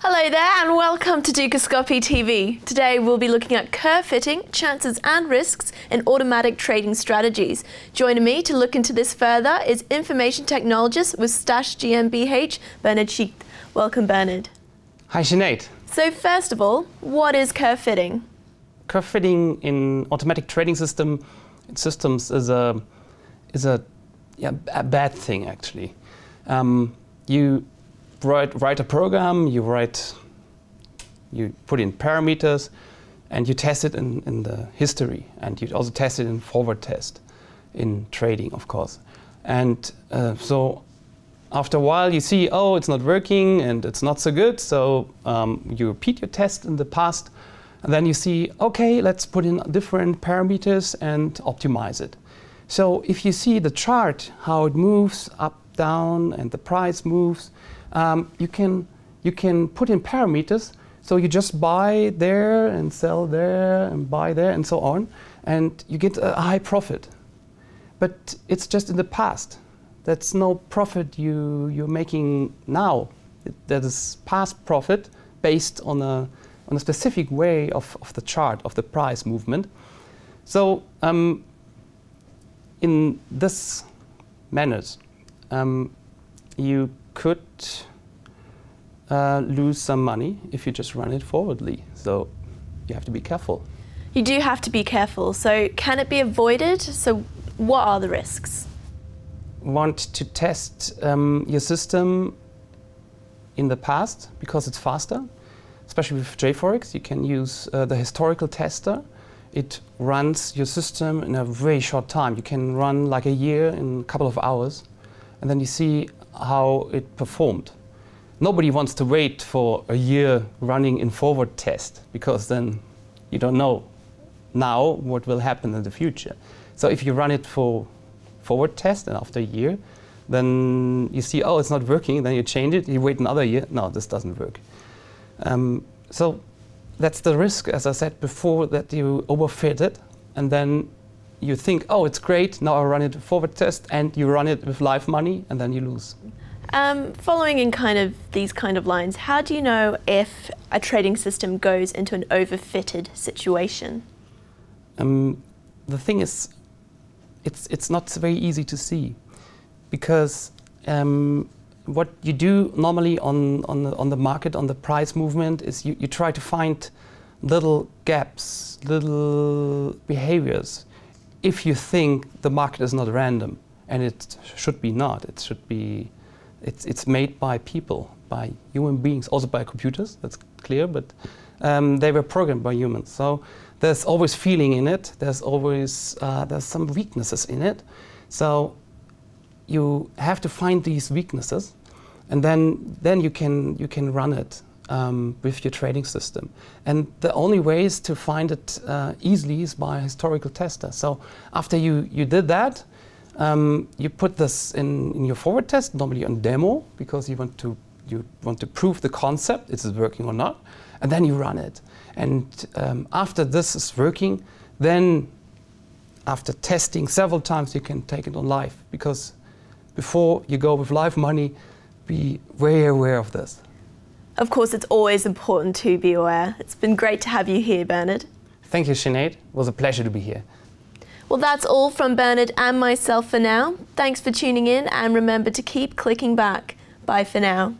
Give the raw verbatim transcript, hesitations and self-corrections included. Hello there and welcome to Dukascopy T V. Today we'll be looking at curve fitting, chances and risks in automatic trading strategies. Joining me to look into this further is information technologist with Stash GmbH, Bernhard Schicht. Welcome, Bernhard. Hi, Sinead. So first of all, what is curve fitting? Curve fitting in automatic trading system systems is a is a yeah, a bad thing actually. Um, you write write a program, you write you put in parameters, and you test it in, in the history, and you also test it in forward test in trading, of course. And uh, so after a while, you see, oh, it's not working and it's not so good. So um, you repeat your test in the past, and then you see, okay, let's put in different parameters and optimize it. So if you see the chart, how it moves up, down, and the price moves, um, you can you can put in parameters. So you just buy there and sell there and buy there and so on, and you get a high profit. But it's just in the past. That's no profit you, you're making now. It, that is past profit based on a, on a specific way of, of the chart, of the price movement. So um, in this manners, um, you could uh, lose some money if you just run it forwardly. So you have to be careful. You do have to be careful. So can it be avoided? So what are the risks? Want to test um, your system in the past because it's faster, especially with JForex. You can use uh, the historical tester. It runs your system in a very short time. You can run like a year in a couple of hours, and then you see how it performed. Nobody wants to wait for a year running in forward test, because then you don't know now what will happen in the future. So if you run it for forward test and after a year, then you see, oh, it's not working, then you change it, you wait another year, no, this doesn't work. Um, so that's the risk, as I said before, that you overfit it and then you think, oh, it's great, now I run it forward test, and you run it with live money and then you lose. Um, following in kind of these kind of lines, how do you know if a trading system goes into an overfitted situation? Um, the thing is, It's, it's not very easy to see, because um, what you do normally on, on, the, on the market, on the price movement, is you, you try to find little gaps, little behaviors, if you think the market is not random, and it should be not. It should be, it's, it's made by people, by human beings, also by computers, that's clear, but um, they were programmed by humans. So there's always feeling in it, there's always uh, there's some weaknesses in it. So you have to find these weaknesses, and then then you can you can run it um, with your trading system. And the only way is to find it uh, easily is by a historical tester. So after you, you did that, um, you put this in, in your forward test, normally on demo, because you want to you want to prove the concept, is it working or not, and then you run it. And um, after this is working, then after testing several times, you can take it on live, because before you go with live money, be very aware of this. Of course, it's always important to be aware. It's been great to have you here, Bernhard. Thank you, Sinead. It was a pleasure to be here. Well, that's all from Bernhard and myself for now. Thanks for tuning in, and remember to keep clicking back. Bye for now.